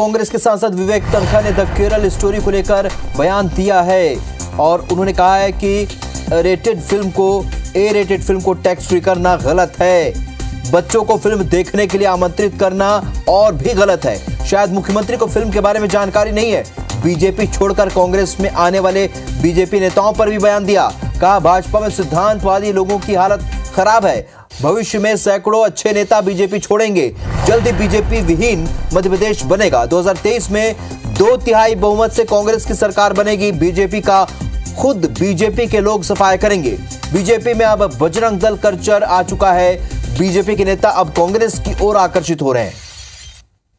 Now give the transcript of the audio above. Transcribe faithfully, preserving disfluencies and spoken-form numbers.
कांग्रेस के सांसद विवेक तंखा ने द केरल स्टोरी को लेकर बयान दिया है और उन्होंने कहा है कि रेटेड फिल्म को ए रेटेड फिल्म को टैक्स फ्री करना गलत है, बच्चों को फिल्म देखने के लिए आमंत्रित करना और भी गलत है। शायद मुख्यमंत्री को फिल्म के बारे में जानकारी नहीं है। बीजेपी छोड़कर कांग्रेस में आने वाले बीजेपी नेताओं पर भी बयान दिया, कहा भाजपा में सिद्धांतवादी लोगों की हालत खराब है, भविष्य में सैकड़ों अच्छे नेता बीजेपी छोड़ेंगे, जल्दी बीजेपी विहीन मध्य प्रदेश बनेगा। दो हज़ार तेईस में दो तिहाई बहुमत से कांग्रेस की सरकार बनेगी, बीजेपी का खुद बीजेपी के लोग सफाया करेंगे। बीजेपी में अब बजरंग दल कल्चर आ चुका है, बीजेपी के नेता अब कांग्रेस की ओर आकर्षित हो रहे हैं।